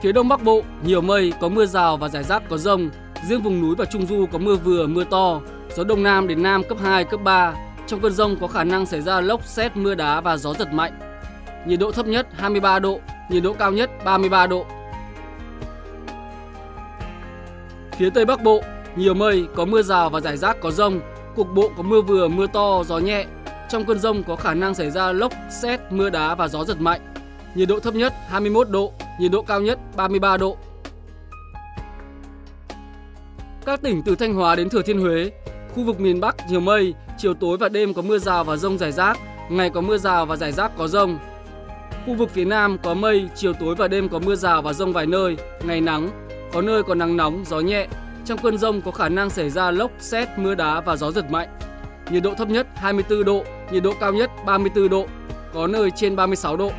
Phía Đông Bắc Bộ, nhiều mây, có mưa rào và rải rác có dông. Riêng vùng núi và Trung Du có mưa vừa, mưa to. Gió Đông Nam đến Nam cấp 2, cấp 3. Trong cơn dông có khả năng xảy ra lốc, sét, mưa đá và gió giật mạnh. Nhiệt độ thấp nhất 23 độ, nhiệt độ cao nhất 33 độ. Phía Tây Bắc Bộ, nhiều mây, có mưa rào và rải rác có dông. Cục bộ có mưa vừa, mưa to, gió nhẹ. Trong cơn dông có khả năng xảy ra lốc, sét, mưa đá và gió giật mạnh. Nhiệt độ thấp nhất 21 độ, nhiệt độ cao nhất 33 độ. Các tỉnh từ Thanh Hóa đến Thừa Thiên Huế, khu vực miền Bắc nhiều mây, chiều tối và đêm có mưa rào và dông rải rác, ngày có mưa rào và rải rác có dông. Khu vực phía Nam có mây, chiều tối và đêm có mưa rào và dông vài nơi, ngày nắng, có nơi có nắng nóng, gió nhẹ. Trong cơn dông có khả năng xảy ra lốc, sét, mưa đá và gió giật mạnh. Nhiệt độ thấp nhất 24 độ, nhiệt độ cao nhất 34 độ, có nơi trên 36 độ.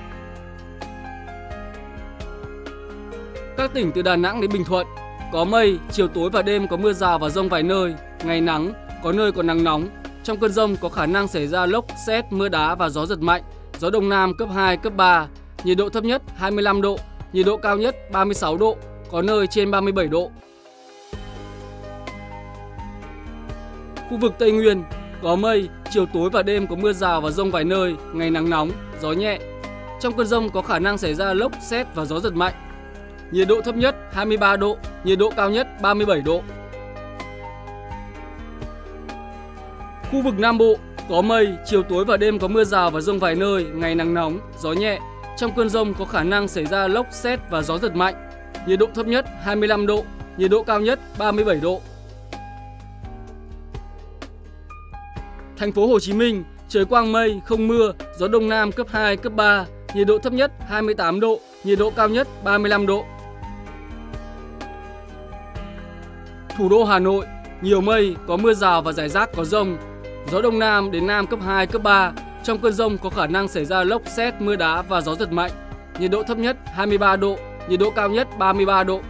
Các tỉnh từ Đà Nẵng đến Bình Thuận có mây, chiều tối và đêm có mưa rào và dông vài nơi, ngày nắng, có nơi có nắng nóng. Trong cơn dông có khả năng xảy ra lốc, sét, mưa đá và gió giật mạnh, gió Đông Nam cấp 2, cấp 3, nhiệt độ thấp nhất 25 độ, nhiệt độ cao nhất 36 độ, có nơi trên 37 độ. Khu vực Tây Nguyên có mây, chiều tối và đêm có mưa rào và dông vài nơi, ngày nắng nóng, gió nhẹ. Trong cơn dông có khả năng xảy ra lốc, sét và gió giật mạnh. Nhiệt độ thấp nhất 23 độ, nhiệt độ cao nhất 37 độ. Khu vực Nam Bộ có mây, chiều tối và đêm có mưa rào và dông vài nơi, ngày nắng nóng, gió nhẹ. Trong cơn dông có khả năng xảy ra lốc, sét và gió giật mạnh. Nhiệt độ thấp nhất 25 độ, nhiệt độ cao nhất 37 độ. Thành phố Hồ Chí Minh, trời quang mây, không mưa, gió Đông Nam cấp 2, cấp 3, nhiệt độ thấp nhất 28 độ, nhiệt độ cao nhất 35 độ. Thủ đô Hà Nội, nhiều mây, có mưa rào và rải rác có dông. Gió Đông Nam đến Nam cấp 2, cấp 3. Trong cơn dông có khả năng xảy ra lốc, sét, mưa đá và gió giật mạnh. Nhiệt độ thấp nhất 23 độ, nhiệt độ cao nhất 33 độ.